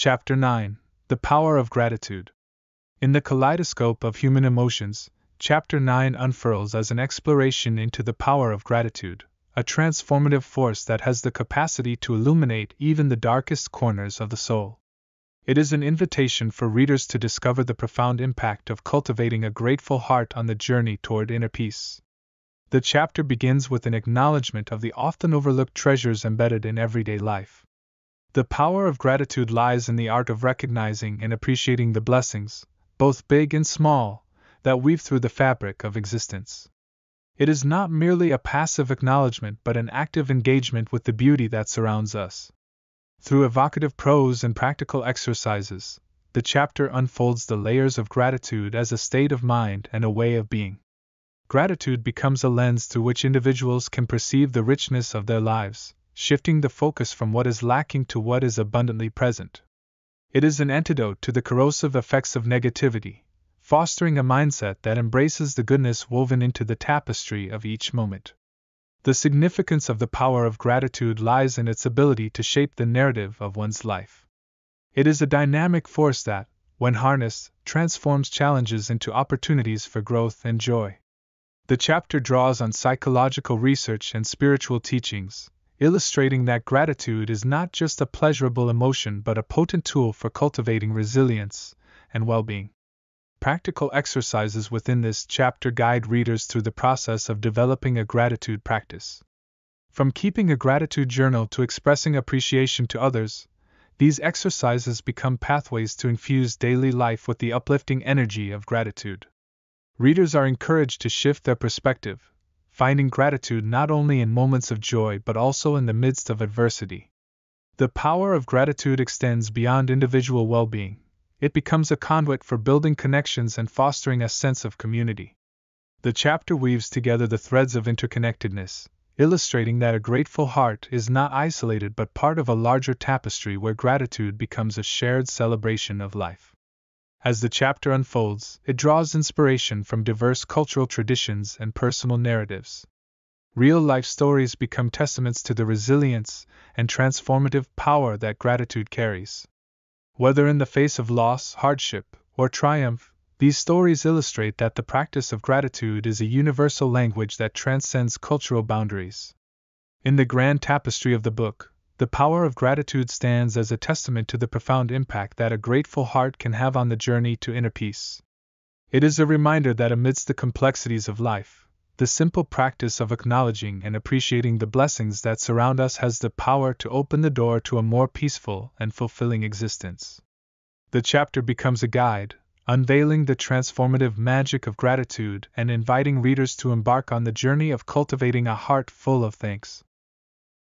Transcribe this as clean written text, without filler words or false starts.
Chapter 9: The Power of Gratitude. In the kaleidoscope of human emotions, Chapter 9 unfurls as an exploration into the power of gratitude, a transformative force that has the capacity to illuminate even the darkest corners of the soul. It is an invitation for readers to discover the profound impact of cultivating a grateful heart on the journey toward inner peace. The chapter begins with an acknowledgement of the often overlooked treasures embedded in everyday life. The power of gratitude lies in the art of recognizing and appreciating the blessings, both big and small, that weave through the fabric of existence. It is not merely a passive acknowledgement but an active engagement with the beauty that surrounds us. Through evocative prose and practical exercises, the chapter unfolds the layers of gratitude as a state of mind and a way of being. Gratitude becomes a lens through which individuals can perceive the richness of their lives, shifting the focus from what is lacking to what is abundantly present. It is an antidote to the corrosive effects of negativity, fostering a mindset that embraces the goodness woven into the tapestry of each moment. The significance of the power of gratitude lies in its ability to shape the narrative of one's life. It is a dynamic force that, when harnessed, transforms challenges into opportunities for growth and joy. The chapter draws on psychological research and spiritual teachings, illustrating that gratitude is not just a pleasurable emotion but a potent tool for cultivating resilience and well-being. Practical exercises within this chapter guide readers through the process of developing a gratitude practice. From keeping a gratitude journal to expressing appreciation to others, these exercises become pathways to infuse daily life with the uplifting energy of gratitude. Readers are encouraged to shift their perspective, finding gratitude not only in moments of joy but also in the midst of adversity. The power of gratitude extends beyond individual well-being. It becomes a conduit for building connections and fostering a sense of community. The chapter weaves together the threads of interconnectedness, illustrating that a grateful heart is not isolated but part of a larger tapestry where gratitude becomes a shared celebration of life. As the chapter unfolds, it draws inspiration from diverse cultural traditions and personal narratives. Real-life stories become testaments to the resilience and transformative power that gratitude carries. Whether in the face of loss, hardship, or triumph, these stories illustrate that the practice of gratitude is a universal language that transcends cultural boundaries. In the grand tapestry of the book, the power of gratitude stands as a testament to the profound impact that a grateful heart can have on the journey to inner peace. It is a reminder that amidst the complexities of life, the simple practice of acknowledging and appreciating the blessings that surround us has the power to open the door to a more peaceful and fulfilling existence. The chapter becomes a guide, unveiling the transformative magic of gratitude and inviting readers to embark on the journey of cultivating a heart full of thanks.